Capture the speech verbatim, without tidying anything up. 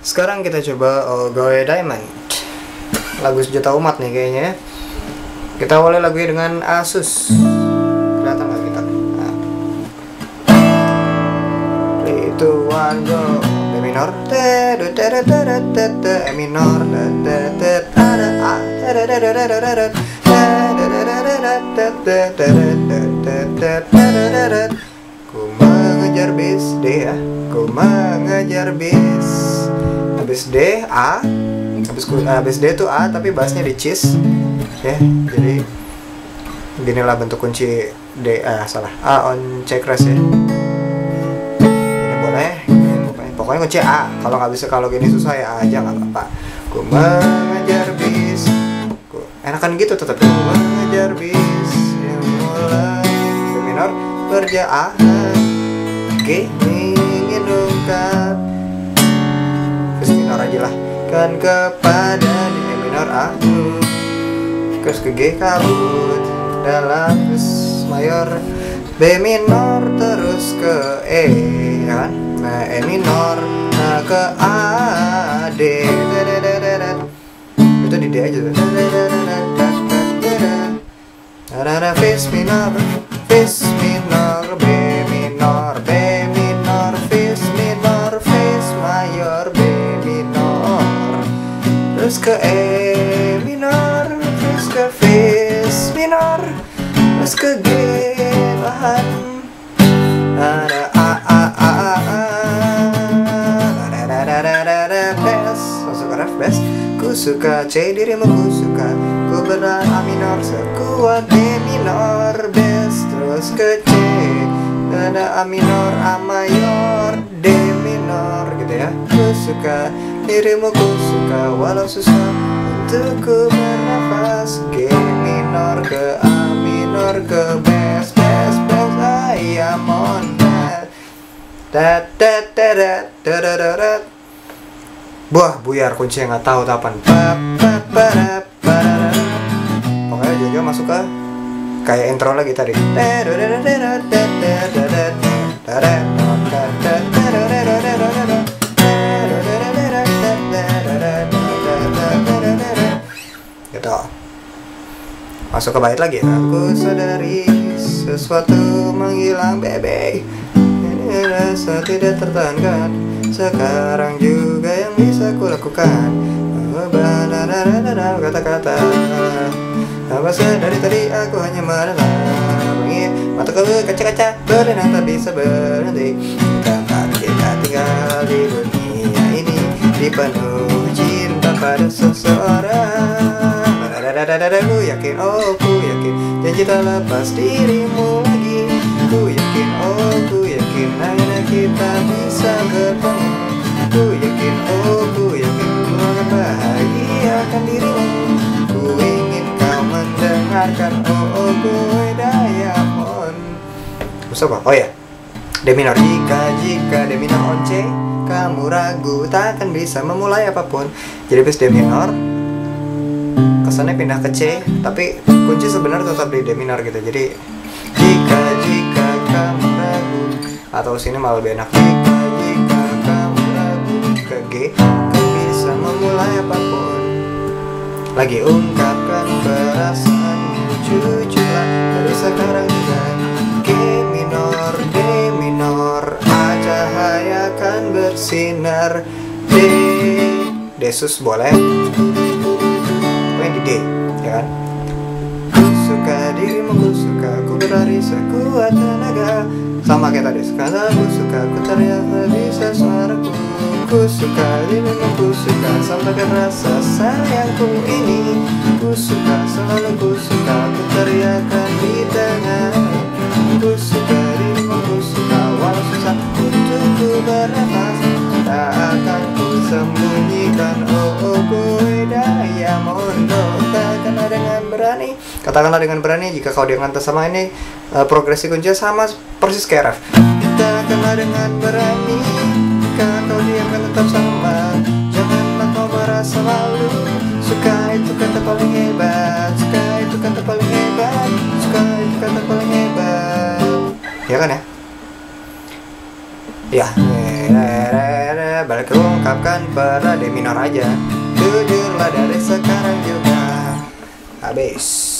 Sekarang kita coba uh, Goe Diamond, lagu sejuta umat nih kayaknya. Kita awali lagunya dengan Asus. Kelihatan nggak kita? Nah. three, two, one, go. D minor, T, D, T, D, T, D, T, T, E minor, D, T, T, A, D, A, D, D, D, D, D, D, ku mengejar bis D ya, ku mengejar bis. Habis D A, habis ku, habis D itu A tapi bassnya di cis ya, jadi beginilah bentuk kunci D ah salah A on C crash ya. Ini boleh, ini pokoknya kunci A. Kalau nggak bisa, kalau gini susah ya A aja nggak apa-apa. Ku mengejar bis. Enakan gitu tetap mengejar bis yang mulai D minor berjaya kini ingin ungkap terus minor aja lah kan kepada D minor aku terus ke G kabut dalam terus mayor B minor terus ke E ya kan nah E minor nah ke A D itu di D aja tuh. Rara fis minor, fis minor, B minor, B minor, fis minor, fis mayor, B minor, terus ke E minor, terus ke fis minor, terus ke G bahan, ada A A A A A, rara bass, masuk rara bass. Ku suka C dirimu, ku suka ku benar A minor sekuat D minor bass terus ke C ada A minor A mayor D minor gitu ya. Ku suka dirimu, ku suka walau susah untuk ku bernafas G minor ke A minor ke bass bass bass I am on that da da da da da da da da. Buah, buyar kunci yang nggak tahu tapan. Pokoknya Jojo masuk ke kayak intro lagi tadi. Gitu. Masuk ke bait lagi. Aku sadari sesuatu menghilang, bebe. Ini rasa tidak tertahankan. Sekarang juga yang bisa ku lakukan kata-kata apa sih dari tadi aku hanya menelangi mata ku kaca-kaca berenang tak bisa berhenti. Karena kita tinggal di dunia ini dipenuhi cinta pada seseorang. Ku yakin, oh ku yakin janji tak lepas dirimu lagi. Ku yakin, oh ku yakin akhirnya kita bisa bertemu. Ku yakin, oh ku yakin ku akan bahagiakan dirimu. Ku ingin kau mendengarkan, oh oh gue diamond. Terus apa? Oh ya, D minor. Jika, jika D minor on C, kamu ragu tak akan bisa memulai apapun. Jadi bis D minor, kesannya pindah ke C, tapi kunci sebenarnya tetap di D minor gitu. Jadi jika, jika kamu ragu, atau sini malah lebih enak. Jika, jika kau bisa memulai apapun. Lagi ungkapkan perasaanmu, jujurlah dari sekarang juga. G minor, D minor, A cahaya akan bersinar. D, D sus boleh. Main di D, ya kan? Ku suka dirimu, ku suka, ku berlari sekuat tenaga. Sama kayak tadi, sekarang ku suka, ku teriak bisa suaraku. Ku suka, dirimu ku suka, sampaikan rasa sayangku ini. Ku suka, selalu ku suka, ku teriakan di tengah. Ku suka, dirimu ku suka, walau susah untuk ku bernafas. Tak akan ku sembunyikan, oh oh gue diamond. Katakanlah dengan berani, katakanlah dengan berani jika kau dengan sama ini. uh, Progresi kunci sama persis kayak ref. Katakanlah dengan berani, kau diamkan tetap sama. Janganlah kau merasa malu. Suka itu kata paling hebat. Suka itu kata paling hebat. Suka itu kata paling hebat. Ya kan ya? Ya. aja, balik ungkapkan pada D minor aja. Jujurlah dari sekarang juga. Habis.